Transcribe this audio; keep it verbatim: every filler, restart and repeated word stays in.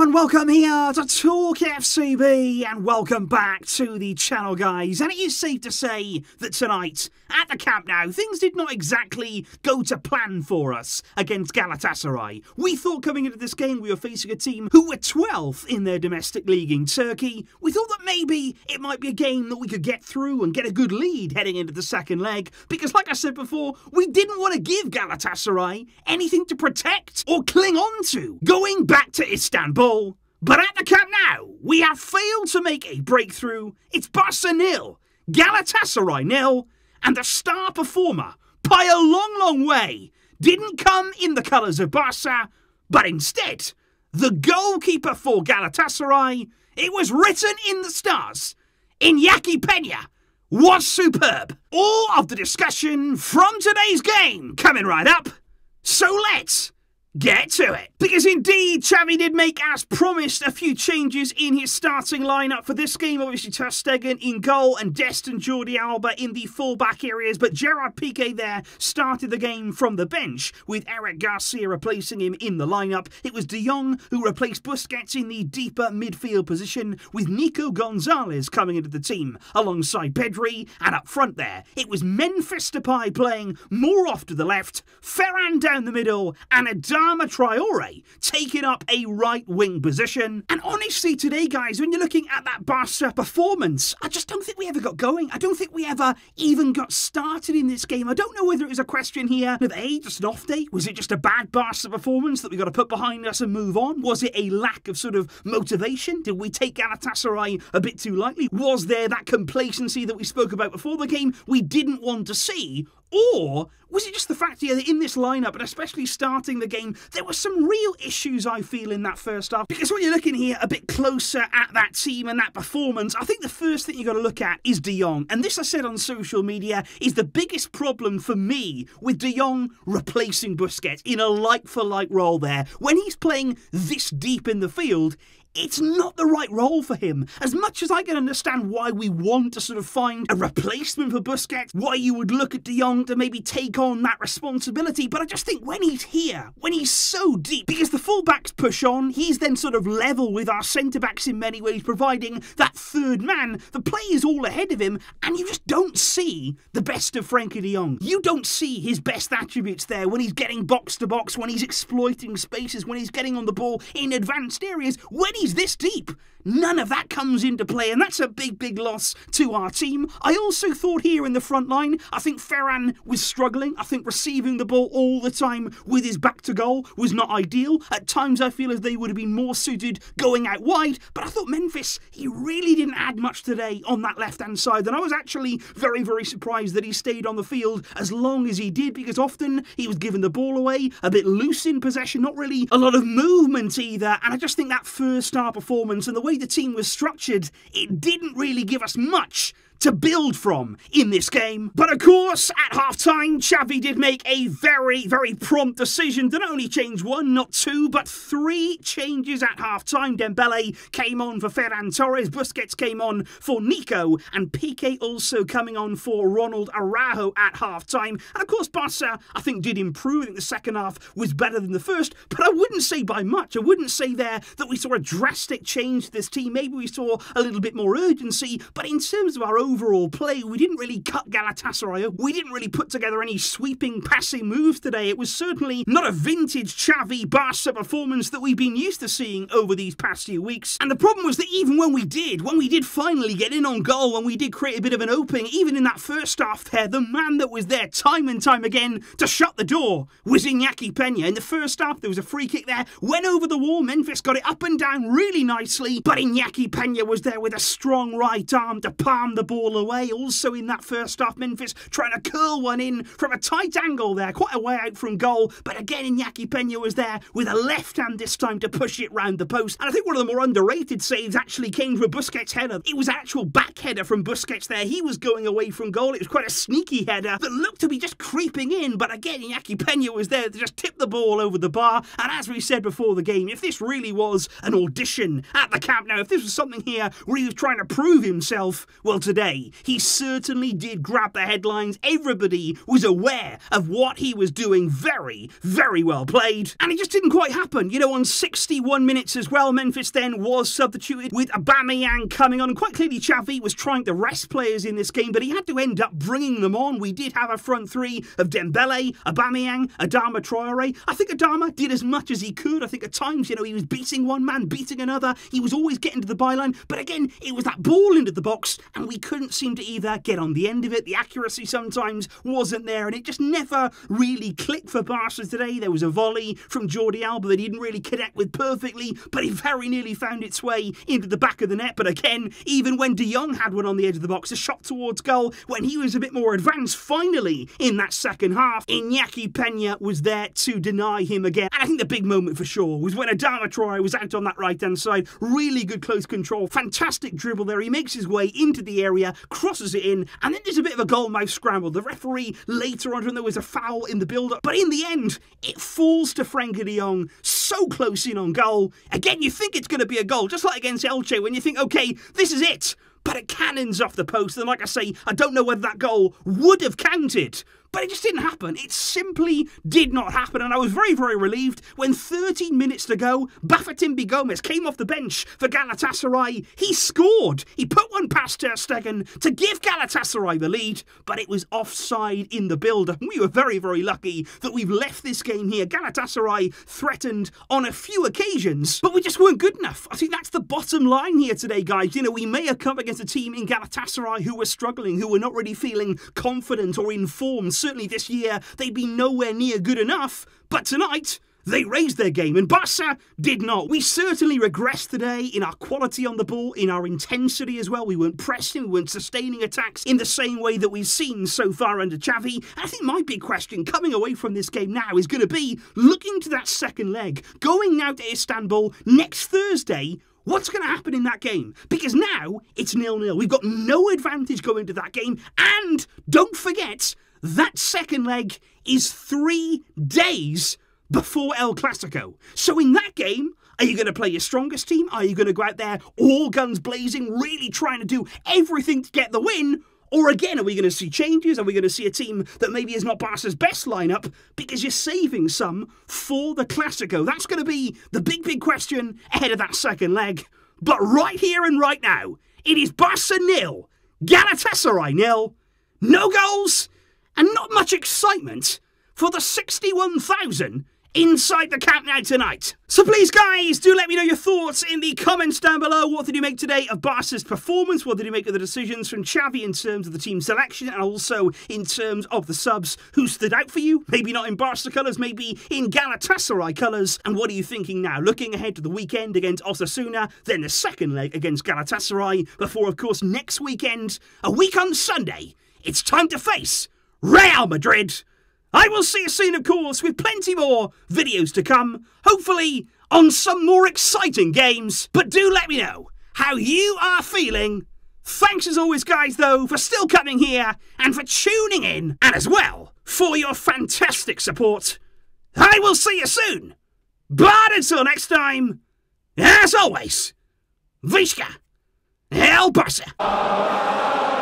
everyone, welcome here to Talk F C B and welcome back to the channel, guys. And it is safe to say that tonight at the Camp Nou, things did not exactly go to plan for us against Galatasaray. We thought coming into this game we were facing a team who were twelfth in their domestic league in Turkey. We thought that maybe it might be a game that we could get through and get a good lead heading into the second leg, because like I said before, we didn't want to give Galatasaray anything to protect or cling on to going back to Istanbul. But at the Camp Nou, we have failed to make a breakthrough. It's Barca nil, Galatasaray nil, and the star performer, by a long, long way, didn't come in the colours of Barca, but instead, the goalkeeper for Galatasaray, it was written in the stars, Iñaki Peña was superb. All of the discussion from today's game coming right up, so let's get to it. Because indeed, Xavi did make, as promised, a few changes in his starting lineup for this game. Obviously, Ter Stegen in goal and Dest and Jordi Alba in the full-back areas. But Gerard Piqué there started the game from the bench, with Eric Garcia replacing him in the lineup. It was De Jong who replaced Busquets in the deeper midfield position, with Nico Gonzalez coming into the team alongside Pedri. And up front there, it was Memphis Depay playing more off to the left, Ferran down the middle, and a Adama Traoré taking up a right-wing position. And honestly today, guys, when you're looking at that Barca performance, I just don't think we ever got going. I don't think we ever even got started in this game. I don't know whether it was a question here of A, just an off day? Was it just a bad Barca performance that we got to put behind us and move on? Was it a lack of sort of motivation? Did we take Galatasaray a bit too lightly? Was there that complacency that we spoke about before the game we didn't want to see? Or was it just the fact here that in this lineup, and especially starting the game, there were some real issues, I feel, in that first half? Because when you're looking here a bit closer at that team and that performance, I think the first thing you've got to look at is De Jong. And this, I said on social media, is the biggest problem for me with De Jong replacing Busquets in a like-for-like role there. When he's playing this deep in the field, it's not the right role for him. As much as I can understand why we want to sort of find a replacement for Busquets, why you would look at De Jong to maybe take on that responsibility, but I just think when he's here, when he's so deep, because the full-backs push on, he's then sort of level with our centre-backs in many ways, providing that third man. The play is all ahead of him, and you just don't see the best of Frankie De Jong. You don't see his best attributes there when he's getting box-to-box, when he's exploiting spaces, when he's getting on the ball in advanced areas, when he's this deep. None of that comes into play, and that's a big, big loss to our team. I also thought here in the front line, I think Ferran was struggling. I think receiving the ball all the time with his back to goal was not ideal. At times, I feel as they would have been more suited going out wide, but I thought Memphis, he really didn't add much today on that left-hand side, and I was actually very, very surprised that he stayed on the field as long as he did, because often he was giving the ball away, a bit loose in possession, not really a lot of movement either, and I just think that first-half performance and the way the team was structured, it didn't really give us much to build from in this game. But of course, at half-time, Xavi did make a very, very prompt decision to not only change one, not two, but three changes at half-time. Dembele came on for Ferran Torres, Busquets came on for Nico, and Piqué also coming on for Ronald Araujo at half-time. And of course, Barca, I think, did improve. I think the second half was better than the first, but I wouldn't say by much. I wouldn't say there that we saw a drastic change to this team. Maybe we saw a little bit more urgency, but in terms of our own overall play, we didn't really cut Galatasaray. We didn't really put together any sweeping passing moves today. It was certainly not a vintage Xavi Barca performance that we've been used to seeing over these past few weeks. And the problem was that even when we did, when we did finally get in on goal, when we did create a bit of an opening, even in that first half there, the man that was there time and time again to shut the door was Iñaki Peña. In the first half, there was a free kick there, went over the wall, Memphis got it up and down really nicely, but Iñaki Peña was there with a strong right arm to palm the ball away. Also in that first half, Memphis trying to curl one in from a tight angle there, quite a way out from goal, but again Iñaki Peña was there with a left hand this time to push it round the post. And I think one of the more underrated saves actually came from a Busquets header. It was an actual back header from Busquets there. He was going away from goal. It was quite a sneaky header that looked to be just creeping in, but again Iñaki Peña was there to just tip the ball over the bar. And as we said before the game, if this really was an audition at the Camp Nou, if this was something here where he was trying to prove himself, well, today play. He certainly did grab the headlines. Everybody was aware of what he was doing. Very, very well played. And it just didn't quite happen. You know, on sixty-one minutes as well, Memphis then was substituted with Aubameyang coming on. And quite clearly, Xavi was trying to rest players in this game, but he had to end up bringing them on. We did have a front three of Dembele, Aubameyang, Adama Traoré. I think Adama did as much as he could. I think at times, you know, he was beating one man, beating another. He was always getting to the byline. But again, it was that ball into the box, and we couldn't seem to either get on the end of it. The accuracy sometimes wasn't there, and it just never really clicked for Barca today. There was a volley from Jordi Alba that he didn't really connect with perfectly, but it very nearly found its way into the back of the net. But again, even when De Jong had one on the edge of the box, a shot towards goal, when he was a bit more advanced, finally, in that second half, Iñaki Peña was there to deny him again. And I think the big moment for sure was when Adama Traoré was out on that right-hand side. Really good close control, fantastic dribble there. He makes his way into the area, crosses it in, and then there's a bit of a goal-mouth scramble. The referee later on, there was a foul in the build-up, but in the end, it falls to Frenkie de Jong, so close in on goal. Again, you think it's going to be a goal, just like against Elche, when you think, okay, this is it. But it cannons off the post, and like I say, I don't know whether that goal would have counted. But it just didn't happen. It simply did not happen. And I was very, very relieved when thirteen minutes to go, Bafetimbi Gomis came off the bench for Galatasaray. He scored. He put one past Ter Stegen to give Galatasaray the lead, but it was offside in the build-up. We were very, very lucky that we've left this game here. Galatasaray threatened on a few occasions, but we just weren't good enough. I think that's the bottom line here today, guys. You know, we may have come against a team in Galatasaray who were struggling, who were not really feeling confident or informed. Certainly this year, they'd be nowhere near good enough. But tonight, they raised their game, and Barca did not. We certainly regressed today in our quality on the ball, in our intensity as well. We weren't pressing, we weren't sustaining attacks in the same way that we've seen so far under Xavi. I think my big question coming away from this game now is going to be, looking to that second leg, going now to Istanbul next Thursday, what's going to happen in that game? Because now it's nil nil. We've got no advantage going to that game, and don't forget, that second leg is three days before El Clásico. So in that game, are you going to play your strongest team? Are you going to go out there all guns blazing, really trying to do everything to get the win? Or again, are we going to see changes? Are we going to see a team that maybe is not Barca's best lineup because you're saving some for the Clásico? That's going to be the big, big question ahead of that second leg. But right here and right now, it is Barca nil, Galatasaray nil, no goals, and not much excitement for the sixty-one thousand inside the Camp Nou tonight. So please, guys, do let me know your thoughts in the comments down below. What did you make today of Barca's performance? What did you make of the decisions from Xavi in terms of the team selection and also in terms of the subs? Who stood out for you? Maybe not in Barca colours, maybe in Galatasaray colours. And what are you thinking now? Looking ahead to the weekend against Osasuna, then the second leg against Galatasaray, before, of course, next weekend, a week on Sunday, it's time to face Real Madrid. I will see you soon, of course, with plenty more videos to come, hopefully on some more exciting games. But do let me know how you are feeling. Thanks as always, guys, though, for still coming here and for tuning in, and as well for your fantastic support. I will see you soon. But until next time, as always, Vizca, El Barça.